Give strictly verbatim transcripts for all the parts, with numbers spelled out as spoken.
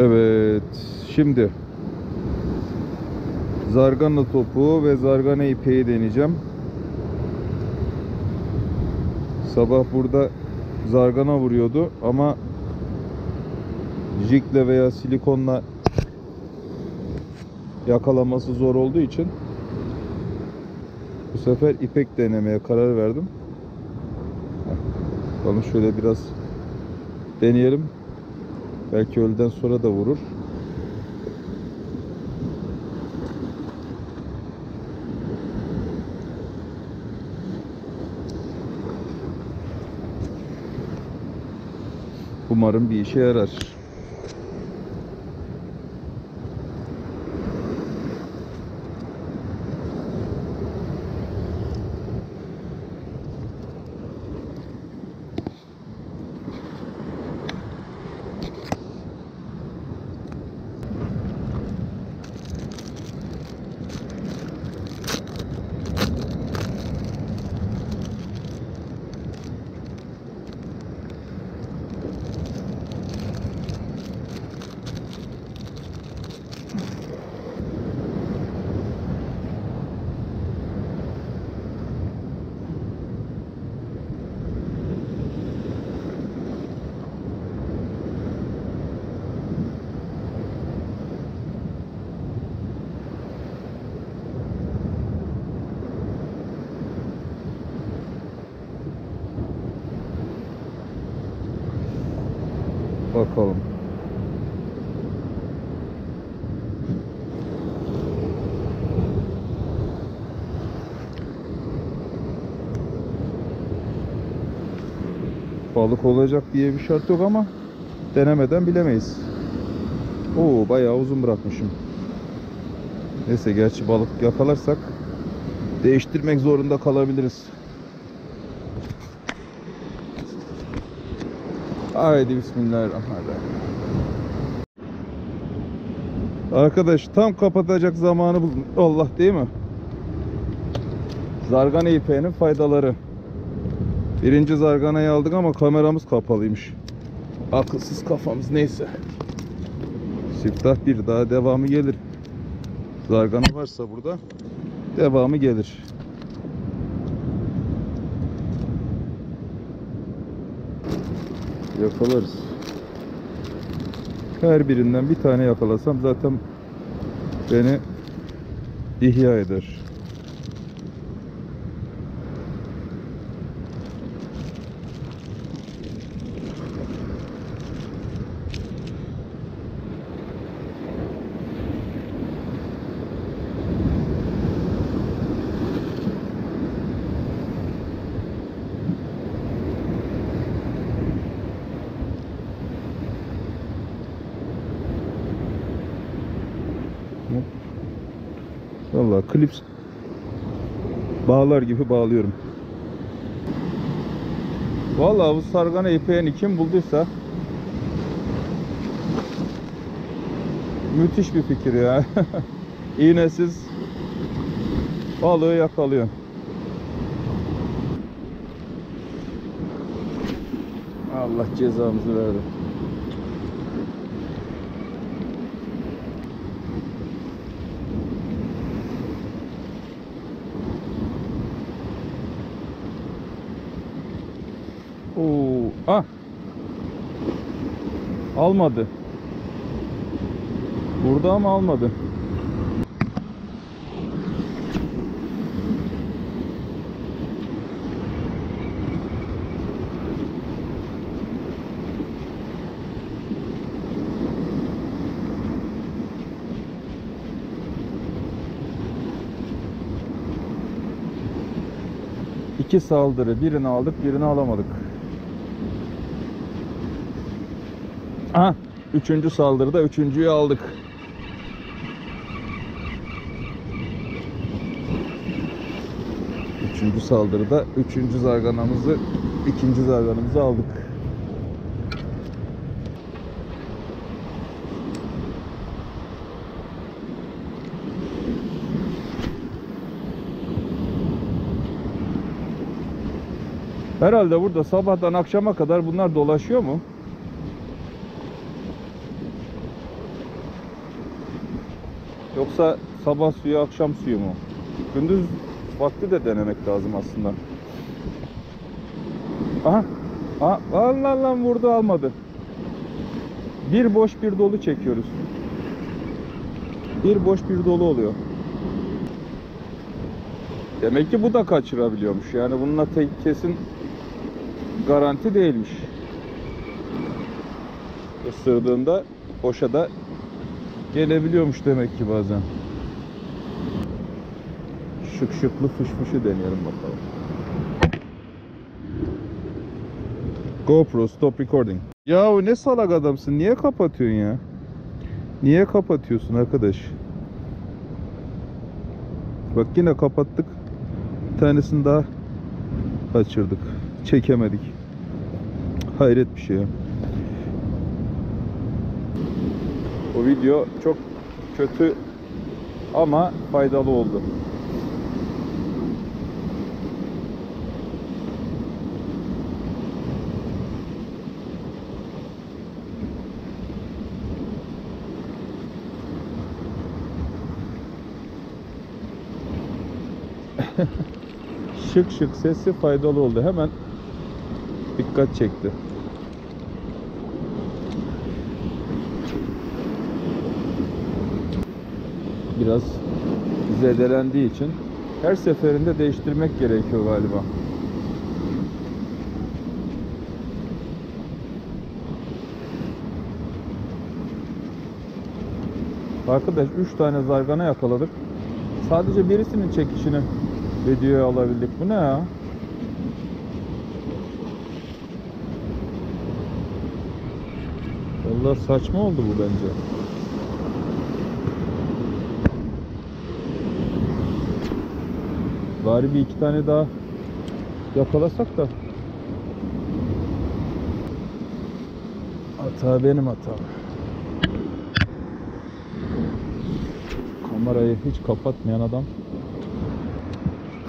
Evet, şimdi zargana topu ve zargana ipeği deneyeceğim. Sabah burada zargana vuruyordu ama jigle veya silikonla yakalaması zor olduğu için bu sefer ipek denemeye karar verdim. Bakalım, şöyle biraz deneyelim. Belki öğleden sonra da vurur. Umarım bir işe yarar. Bakalım. Balık olacak diye bir şart yok ama denemeden bilemeyiz. Oo, bayağı uzun bırakmışım. Neyse, gerçi balık yakalarsak değiştirmek zorunda kalabiliriz. Haydi bismillahirrahmanirrahim. Arkadaş, tam kapatacak zamanı buldum. Allah, değil mi? Zargana ipeğinin faydaları. Birinci zarganayı aldık ama kameramız kapalıymış. Akılsız kafamız, neyse. Siftah bir, daha devamı gelir. Zargana varsa burada devamı gelir. Yakalarız. Her birinden bir tane yakalasam zaten beni ihya eder. Vallahi klips bağlar gibi bağlıyorum. Vallahi bu sargana ipeğini kim bulduysa müthiş bir fikir ya. İğnesiz balığı yakalıyor. Allah cezamızı verdi. Oo, ah, almadı. Burada ama almadı. İki saldırı, birini aldık, birini alamadık. Aha, üçüncü saldırıda üçüncüyü aldık. Üçüncü saldırıda üçüncü zarganamızı, ikinci zarganamızı aldık. Herhalde burada sabahtan akşama kadar bunlar dolaşıyor mu? Yoksa sabah suyu, akşam suyu mu? Gündüz vakti de denemek lazım aslında. Aha. Aha. Allah Allah, vurdu, almadı. Bir boş bir dolu çekiyoruz. Bir boş bir dolu oluyor. Demek ki bu da kaçırabiliyormuş. Yani bununla tek kesin garanti değilmiş. Isırdığında boşa da gelebiliyormuş demek ki bazen. Şık şıklı fışfışı deneyelim bakalım. GoPro stop recording. Yahu ne salak adamsın. Niye kapatıyorsun ya? Niye kapatıyorsun arkadaş? Bak yine kapattık. Bir tanesini daha kaçırdık. Çekemedik. Hayret bir şey ya. O video çok kötü ama faydalı oldu. Şık şık sesi faydalı oldu. Hemen dikkat çekti. Biraz zedelendiği için her seferinde değiştirmek gerekiyor galiba. Arkadaş üç tane zargana yakaladık. Sadece birisinin çekişini videoya alabildik. Bu ne ya? Vallahi saçma oldu bu bence. Bari bir iki tane daha yakalasak da. Hata benim hatam. Kamerayı hiç kapatmayan adam.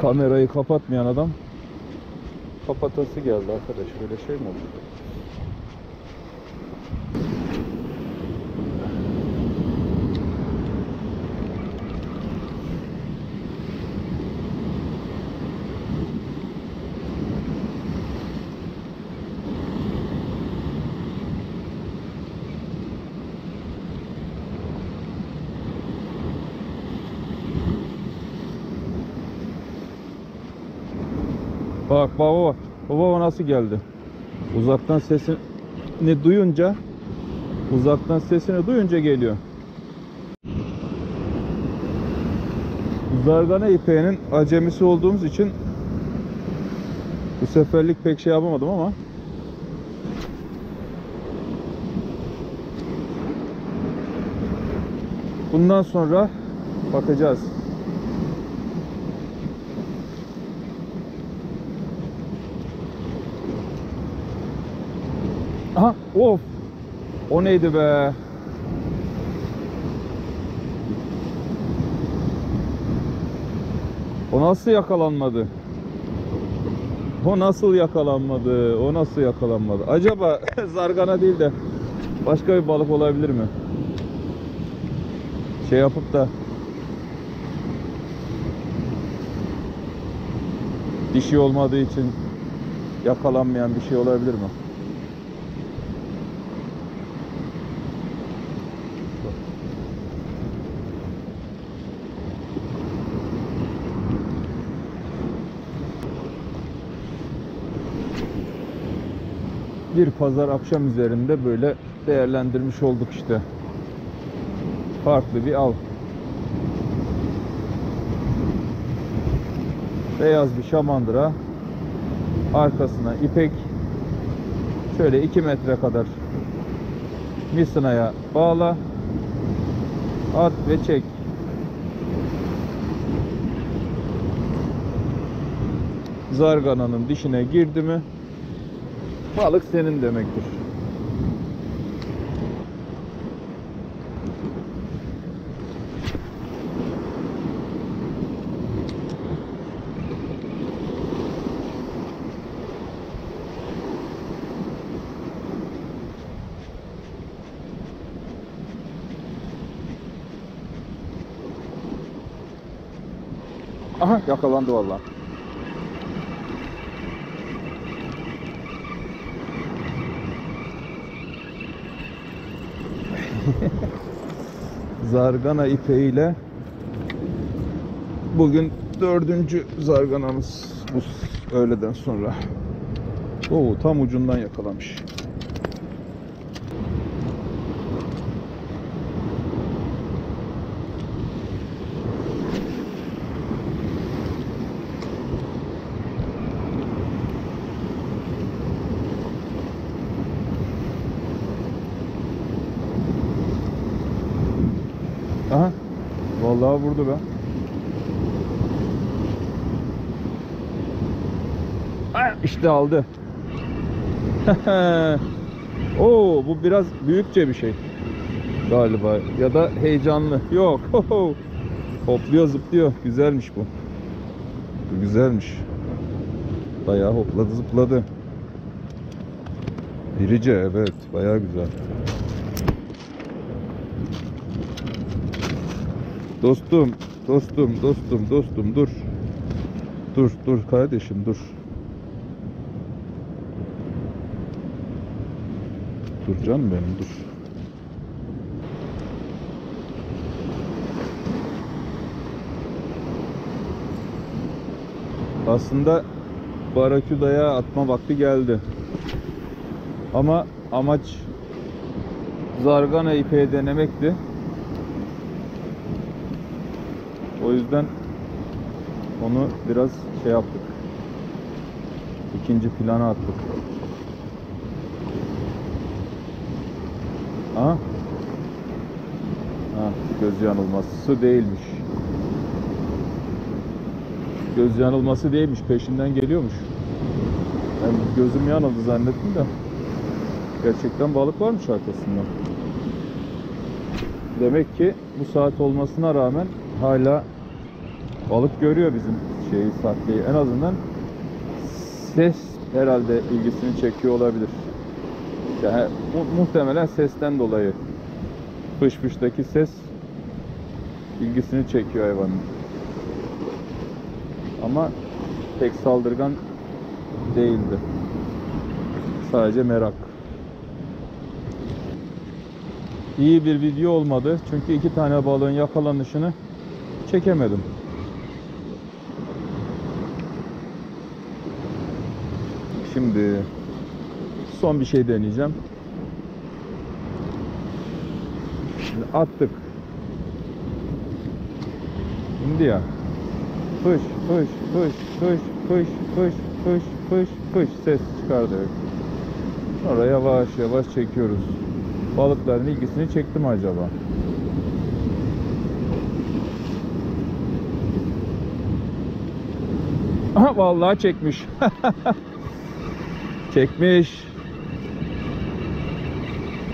Kamerayı kapatmayan adam kapatası geldi arkadaş. Böyle şey mi oldu? Bak baba, baba nasıl geldi? Uzaktan sesini duyunca, uzaktan sesini duyunca geliyor. Zargana ipeğinin acemisi olduğumuz için bu seferlik pek şey yapamadım ama bundan sonra bakacağız. Aha, of! O neydi be? O nasıl yakalanmadı? O nasıl yakalanmadı? O nasıl yakalanmadı? Acaba zargana değil de başka bir balık olabilir mi? Şey yapıp da dişi olmadığı için yakalanmayan bir şey olabilir mi? Bir pazar akşam üzerinde böyle değerlendirmiş olduk işte. Farklı bir av. Beyaz bir şamandıra. Arkasına ipek. Şöyle iki metre kadar misinaya bağla. At ve çek. Zargananın dişine girdi mi? Balık senin demektir. Aha yakalandı vallahi. Zargana ipeğiyle bugün dördüncü zarganamız bu öğleden sonra. Oo, tam ucundan yakalamış. Aha, vallahi vurdu be. Ah, işte aldı. Oo, bu biraz büyükçe bir şey galiba ya da heyecanlı. Yok, hopluyor, zıplıyor. Güzelmiş bu. Bu güzelmiş. Bayağı hopladı, zıpladı. İrice, evet, bayağı güzel. Dostum, dostum, dostum, dostum, dur. Dur, dur kardeşim, dur. Dur canım benim, dur. Aslında barakudaya atma vakti geldi. Ama amaç zargana ipeği denemekti. O yüzden onu biraz şey yaptık. İkinci plana attık. Aha. Ha, göz yanılması değilmiş. Göz yanılması değilmiş, peşinden geliyormuş. Yani gözüm yanıldı zannettim de. Gerçekten balık varmış arkasında. Demek ki bu saat olmasına rağmen hala balık görüyor bizim şeyi, sahneyi. En azından ses herhalde ilgisini çekiyor olabilir. Yani mu muhtemelen sesten dolayı fış fıştaki ses ilgisini çekiyor hayvanın. Ama pek saldırgan değildi. Sadece merak. İyi bir video olmadı. Çünkü iki tane balığın yakalanışını çekemedim. Şimdi son bir şey deneyeceğim. Şimdi attık. Şimdi ya. Fış, fış, fış, fış, fış, fış, fış, fış, fış. Ses çıkardık. Sonra yavaş yavaş çekiyoruz. Balıkların ilgisini çekti mi acaba? Aha, vallahi çekmiş. Çekmiş.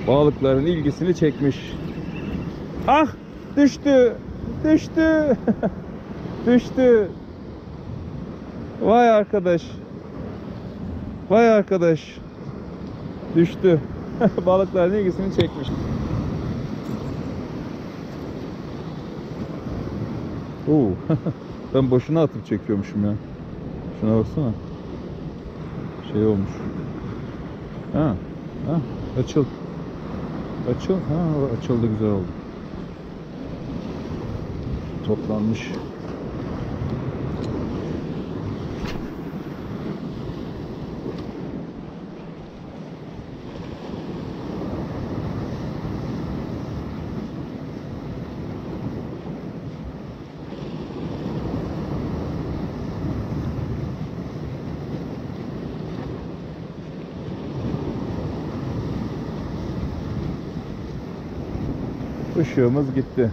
Balıkların ilgisini çekmiş. Ah! Düştü! Düştü! Düştü! Vay arkadaş! Vay arkadaş! Düştü. Balıkların ilgisini çekmiş. Oo. Ben boşuna atıp çekiyormuşum ya. Şuna baksana. Şey olmuş. Ha. Ha. Açıl. Açıl. Ha, açıldı, güzel oldu. Toplanmış. Işığımız gitti.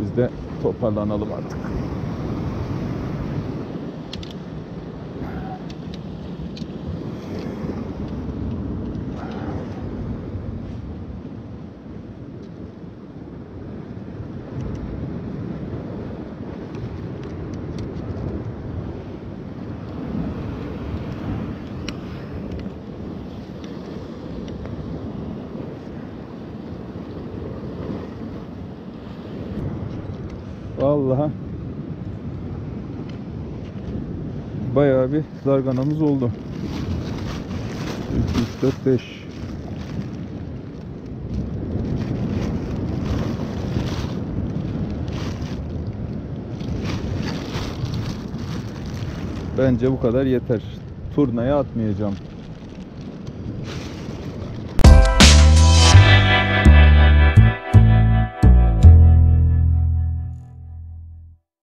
Biz de toparlanalım artık. Vallahi bayağı bir zarganamız oldu. üç, üç, dört, beş. Bence bu kadar yeter. Turnaya atmayacağım.